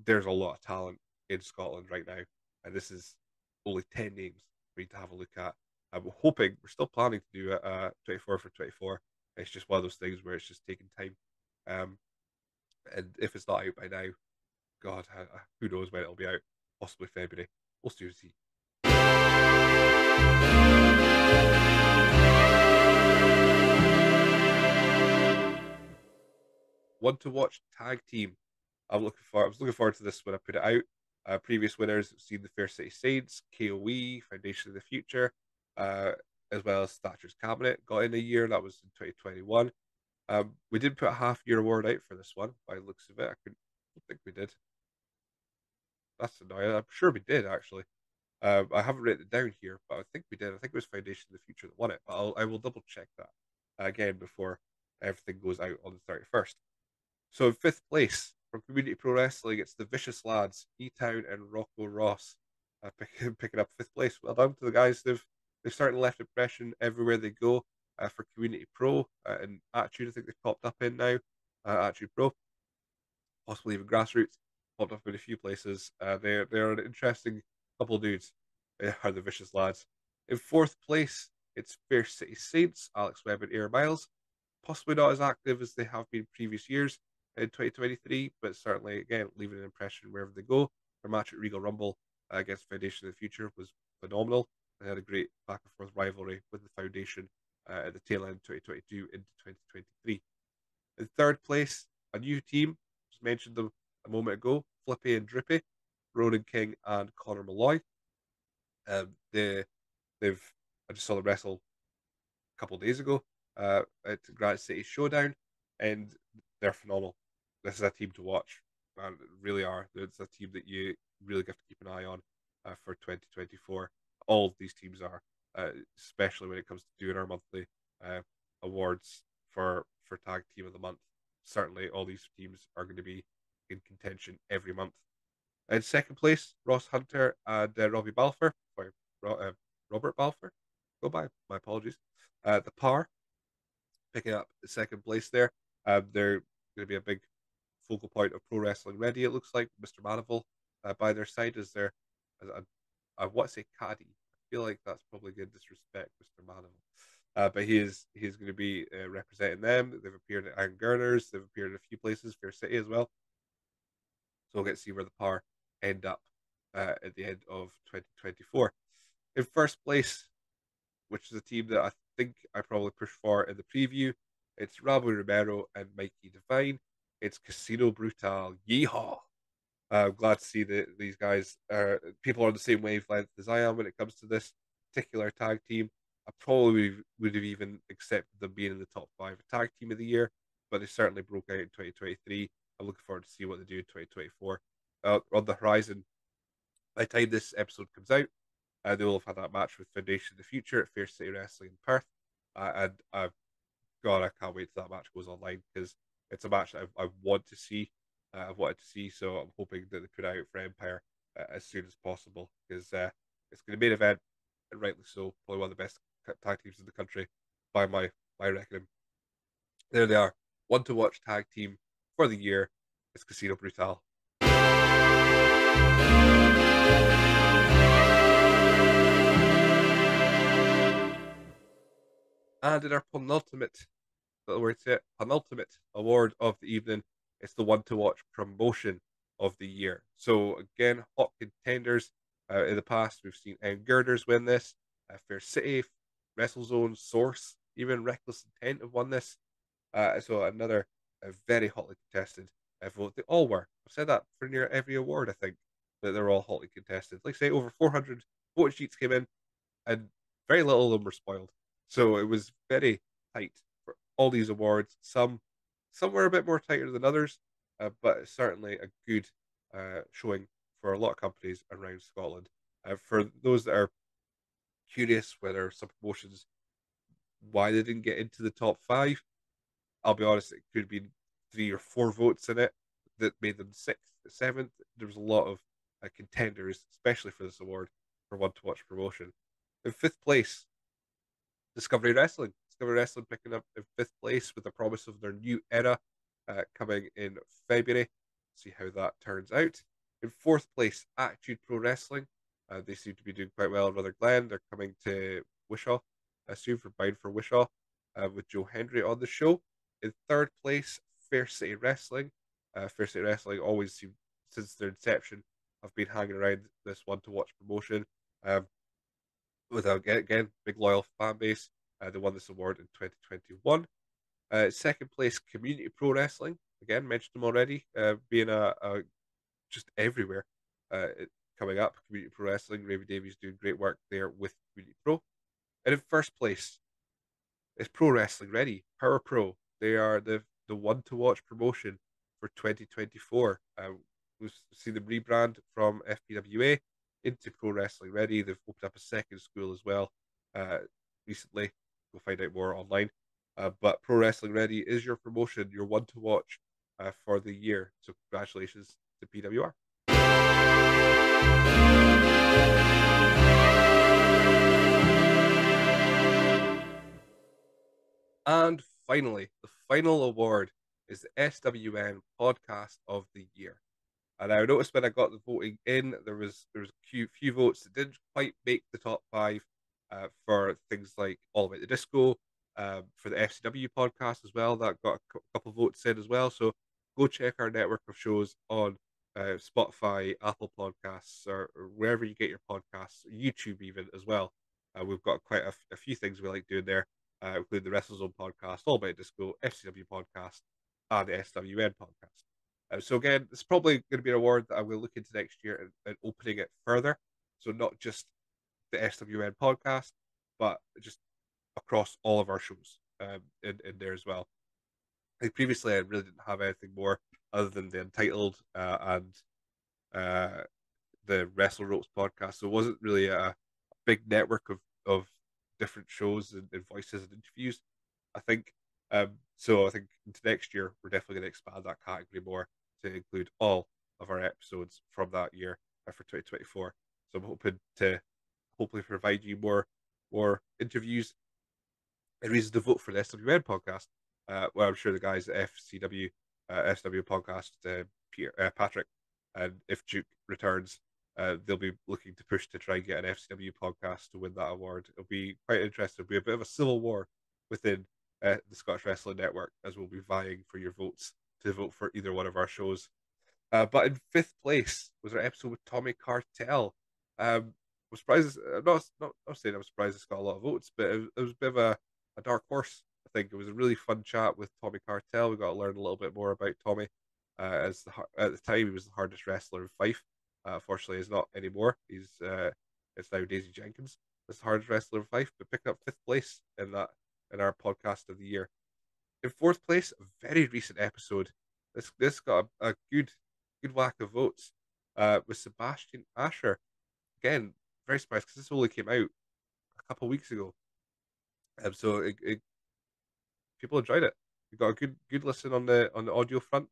there's a lot of talent in Scotland right now, and this is only ten names for you to have a look at. I'm hoping we're still planning to do a twenty-four for twenty-four. It's just one of those things where it's just taking time, um, and if it's not out by now. God, who knows when it'll be out? Possibly February. We'll soon see. One to watch tag team. I'm looking for. I was looking forward to this when I put it out. Uh, previous winners have seen the Fair City Saints, K O E, Foundation of the Future, uh, as well as Thatcher's Cabinet. Got in a year that was in twenty twenty-one. Um, we did put a half year award out for this one. By the looks of it, I couldn't. I think we did. That's annoying. I'm sure we did, actually. Um, I haven't written it down here, but I think we did. I think it was Foundation of the Future that won it, but I'll, I will double check that again before everything goes out on the thirty-first. So in fifth place, from Community Pro Wrestling, it's the Vicious Lads, E-Town and Rocco Ross, uh, pick, picking up fifth place. Well done to the guys. They've, they've certainly left impression everywhere they go uh, for Community Pro uh, and Attitude. I think they've popped up in now, uh, Attitude Pro. Possibly even Grassroots, popped up in a few places. Uh, they're, they're an interesting couple of dudes, uh, are the Vicious Lads. In fourth place, it's Fair City Saints, Alex Webb and Air Miles. Possibly not as active as they have been previous years in twenty twenty-three, but certainly, again, leaving an impression wherever they go. Their match at Regal Rumble uh, against Foundation of the Future was phenomenal. They had a great back-and-forth rivalry with the Foundation uh, at the tail end of twenty twenty-two into twenty twenty-three. In third place, a new team. Mentioned them a moment ago, Flippy and Drippy, Ronan King and Connor Malloy. Um, they, they've I just saw them wrestle a couple of days ago uh, at Granite City Showdown, and they're phenomenal. This is a team to watch, and really are. It's a team that you really have to keep an eye on uh, for twenty twenty-four. All of these teams are, uh, especially when it comes to doing our monthly uh, awards for, for Tag Team of the Month. Certainly, all these teams are going to be in contention every month. In second place, Ross Hunter and uh, Robbie Balfour. Sorry, Ro uh, Robert Balfour. Go by. My apologies. Uh, the Par picking up the second place there. Um, they're going to be a big focal point of Pro Wrestling Ready, it looks like. Mister Manival uh, by their side is their, as a, I want to say caddy. I feel like that's probably good disrespect, Mister Manival. Uh, but he is he's going to be uh, representing them. They've appeared at Iron Girders. They've appeared in a few places, Fair City as well. So we'll get to see where the Par end up uh, at the end of twenty twenty-four. In first place, which is a team that I think I probably pushed for in the preview, it's Rabu Romero and Mikey Devine. It's Casino Brutal. Yeehaw! I'm glad to see that these guys, are, people are on the same wavelength as I am when it comes to this particular tag team. I probably would have even accepted them being in the top five tag team of the year, but they certainly broke out in twenty twenty-three. I'm looking forward to see what they do in twenty twenty-four. Uh, on the horizon, by the time this episode comes out, uh, they will have had that match with Foundation of the Future at Fair City Wrestling in Perth. Uh, and I've, God, I can't wait till that match goes online because it's a match that I, I want to see. Uh, I've wanted to see, so I'm hoping that they put out for Empire uh, as soon as possible because uh, it's going to be an event, and rightly so, probably one of the best tag teams in the country by my, my reckoning. There they are. One to watch tag team for the year. It's Casino Brutal. And in our penultimate, little word set, penultimate award of the evening, it's the one to watch promotion of the year. So again, hot contenders. Uh, in the past, we've seen M. Girders win this, uh, Fair City, WrestleZone, Source, even Reckless Intent have won this. Uh, so another uh, very hotly contested uh, vote. They all were. I've said that for near every award, I think, that they're all hotly contested. Like I say, over four hundred vote sheets came in, and very little of them were spoiled. So it was very tight for all these awards. Some, some were a bit more tighter than others, uh, but certainly a good uh, showing for a lot of companies around Scotland. Uh, for those that are curious whether some promotions, why they didn't get into the top five, I'll be honest, it could have been three or four votes in it that made them sixth, seventh. There was a lot of uh, contenders, especially for this award, for one to watch promotion. In fifth place, Discovery Wrestling. Discovery Wrestling picking up in fifth place with the promise of their new era uh, coming in February. See how that turns out. In fourth place, Attitude Pro Wrestling. Uh, they seem to be doing quite well in Ruther Glen. They're coming to Wishaw, I assume, for Bound for Wishaw, uh, with Joe Hendry on the show. In third place, Fair City Wrestling. Uh, Fair City Wrestling always seem, since their inception, have been hanging around this one to watch promotion. Um, with a, again, big loyal fan base. Uh, they won this award in twenty twenty-one. Uh, second place, Community Pro Wrestling. Again, mentioned them already, uh, being a, a just everywhere uh, coming up. Community Pro Wrestling, Ravy Davy is doing great work there with Community Pro. And in first place is Pro Wrestling Ready, Power Pro. They are the, the one-to-watch promotion for twenty twenty-four. Uh, we've seen them rebrand from F P W A into Pro Wrestling Ready. They've opened up a second school as well uh, recently. We'll find out more online. Uh, but Pro Wrestling Ready is your promotion, your one-to-watch uh, for the year. So congratulations to P W R. And finally, the final award is the S W N Podcast of the Year. And I noticed when I got the voting in, there was there was a few, few votes that didn't quite make the top five uh, for things like All About the Disco, uh, for the F C W podcast as well. That got a couple of votes in as well. So go check our network of shows on uh, Spotify, Apple Podcasts, or, or wherever you get your podcasts, YouTube even as well. Uh, we've got quite a, f- a few things we like doing there, uh, including the WrestleZone podcast, All About Disco, F C W podcast, and the S W N podcast. Uh, so again, it's probably going to be an award that I will look into next year and, and opening it further. So not just the S W N podcast, but just across all of our shows um, in, in there as well. Like previously, I really didn't have anything more other than the Untitled uh, and uh, the Wrestle Ropes podcast. So it wasn't really a, a big network of, of different shows and, and voices and interviews, I think. Um, so I think into next year, we're definitely going to expand that category more to include all of our episodes from that year for twenty twenty-four. So I'm hoping to hopefully provide you more, more interviews and reasons to vote for the S W N podcast. Uh, well, I'm sure the guys at F C W, uh, S W podcast, uh, Peter, uh, Patrick, and if Duke returns, uh, they'll be looking to push to try and get an F C W podcast to win that award. It'll be quite interesting. It'll be a bit of a civil war within Uh, the Scottish Wrestling Network, as we'll be vying for your votes to vote for either one of our shows. Uh, but in fifth place was our episode with Tommy Cartel. Um, I'm surprised, I'm not, not, not saying I'm surprised it's got a lot of votes, but it, it was a bit of a, a dark horse, I think. It was a really fun chat with Tommy Cartel. We got to learn a little bit more about Tommy. Uh, as the, at the time, he was the hardest wrestler in Fife. Uh, fortunately, he's not anymore. He's uh, It's now Daisy Jenkins as the hardest wrestler in Fife, but picking up fifth place in that in our podcast of the year. In fourth place, a very recent episode. This this got a, a good good whack of votes uh, with Sebastian Asher. Again, very surprised because this only came out a couple of weeks ago. Um, so it, it, people enjoyed it. We got a good good listen on the on the audio front.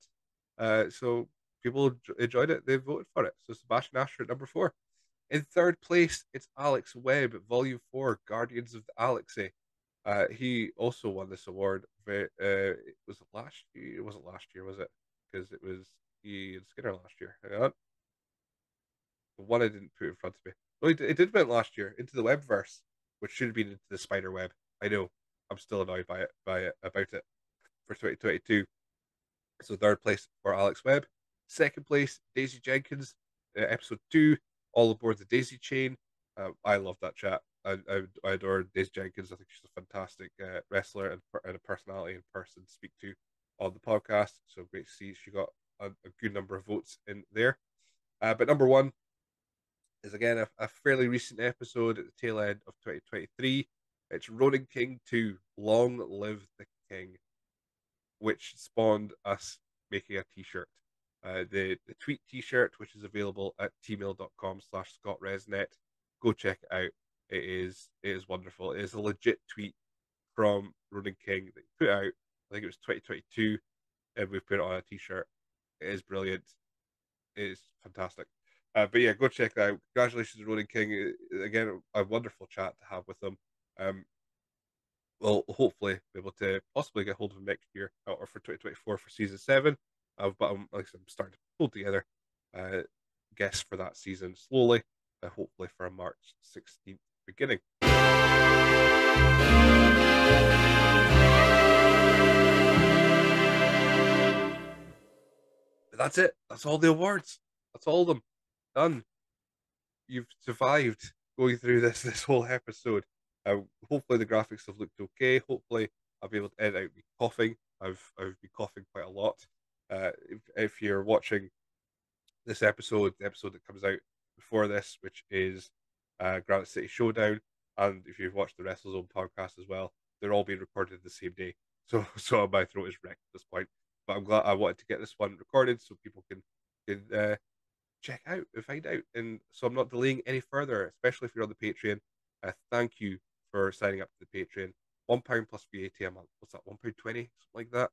Uh, so people enjoyed it. They voted for it. So Sebastian Asher at number four. In third place, it's Alex Webb, Volume Four, Guardians of the Alexei. Uh, he also won this award. Uh, it was last year. It wasn't last year, was it? Because it was he and Skinner last year. Hang on. The one I didn't put in front of me. Oh, it, it did win last year into the Webverse, which should have been into the spider web. I know. I'm still annoyed by it, by it about it for twenty twenty-two. So third place for Alex Webb. Second place, Daisy Jenkins, uh, episode two, All Aboard the Daisy Chain. Uh, I love that chat. I, I, I adore Daisy Jenkins. I think she's a fantastic uh, wrestler and, and a personality and person to speak to on the podcast. So great to see she got a, a good number of votes in there. Uh, but number one is, again, a, a fairly recent episode at the tail end of twenty twenty-three. It's Ronan King two, Long Live the King, which spawned us making a t-shirt. Uh, the, the tweet t-shirt, which is available at tmail.com slash scottresnet. Go check it out. It is it is wonderful. It is a legit tweet from Ronan King that he put out. I think it was twenty twenty-two, and we've put it on a t-shirt. It is brilliant. It is fantastic. Uh, but yeah, go check that out. Congratulations to Ronan King. Again, a wonderful chat to have with him. Um, we'll hopefully be able to possibly get hold of him next year or for twenty twenty-four for season seven. Uh, but I'm, like I said, I'm starting to pull together uh, guests for that season slowly, uh, hopefully for a March sixteenth beginning. But that's it. That's all the awards. That's all of them. Done. You've survived going through this this whole episode. Uh, hopefully the graphics have looked okay. Hopefully I'll be able to edit out me coughing. I've I've been coughing quite a lot. Uh, if, if you're watching this episode, the episode that comes out before this, which is uh, Granite City Showdown, and if you've watched the WrestleZone podcast as well, they're all being recorded the same day. So so my throat is wrecked at this point. But I'm glad I wanted to get this one recorded so people can, can uh, check out and find out. And so I'm not delaying any further, especially if you're on the Patreon. Uh, thank you for signing up to the Patreon. one pound plus V A T a month. What's that, one pound twenty? Something like that.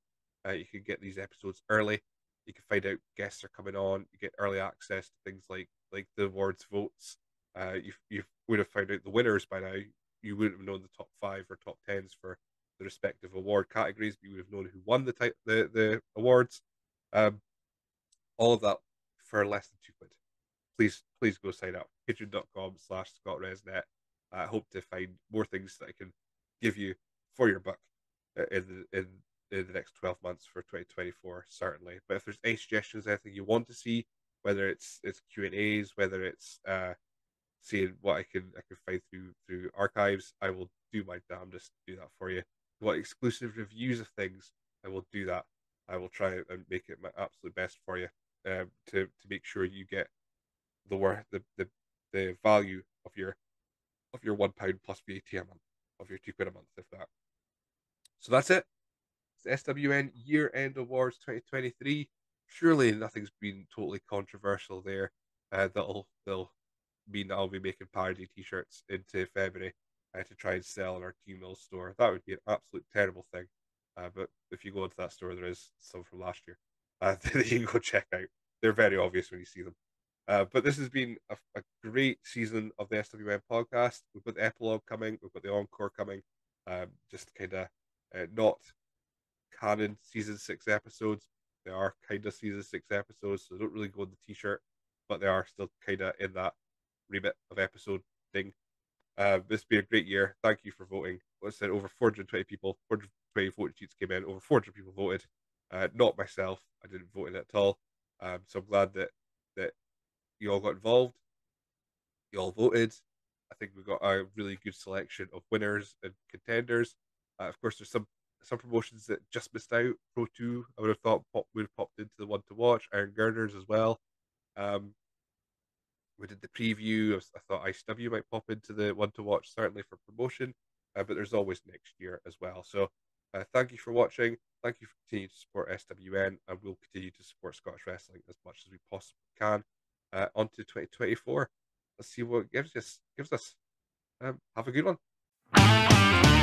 Uh, you can get these episodes early. You can find out guests are coming on. You get early access to things like like the awards votes. Uh, you, you would have found out the winners by now. You wouldn't have known the top five or top tens for the respective award categories, but you would have known who won the type, the, the awards. Um, all of that for less than two quid. Please, please go sign up. Patreon.com slash ScottResNet. I hope to find more things that I can give you for your buck in the, in, in the next twelve months for twenty twenty-four, certainly. But if there's any suggestions, anything you want to see, whether it's it's Q and A's, whether it's uh, seeing what I can I can find through through archives, I will do my damnedest to do that for you. If you want exclusive reviews of things, I will do that. I will try and make it my absolute best for you um, to to make sure you get the worth, the the the value of your. of your one pound plus V A T a month, of your two quid a month, if that. So that's it. It's the S W N Year End Awards twenty twenty-three. Surely nothing's been totally controversial there. Uh, that'll that'll mean I'll be making parody t-shirts into February uh, to try and sell in our T-Mill store. That would be an absolute terrible thing. Uh, but if you go into that store, there is some from last year. Uh, that you can go check out. They're very obvious when you see them. Uh, but this has been a, a great season of the S W N podcast. We've got the epilogue coming. We've got the encore coming. Um, just kind of uh, not canon season six episodes. They are kind of season six episodes, so they don't really go in the t-shirt, but they are still kind of in that remit of episode thing. Uh, this has been a great year. Thank you for voting. Like I said, over four hundred twenty people, four hundred twenty voting sheets came in. Over four hundred people voted. Uh, not myself. I didn't vote in it at all. Um, so I'm glad that that. You all got involved. You all voted. I think we got a really good selection of winners and contenders. Uh, of course, there's some some promotions that just missed out. Pro two, I would have thought, pop, would have popped into the one to watch. Iron Girders as well. Um, we did the preview. I, was, I thought I C W might pop into the one to watch, certainly for promotion. Uh, but there's always next year as well. So uh, thank you for watching. Thank you for continuing to support S W N. And we'll continue to support Scottish Wrestling as much as we possibly can. Uh, on to twenty twenty-four. Let's see what it gives us. Gives us. Um, have a good one.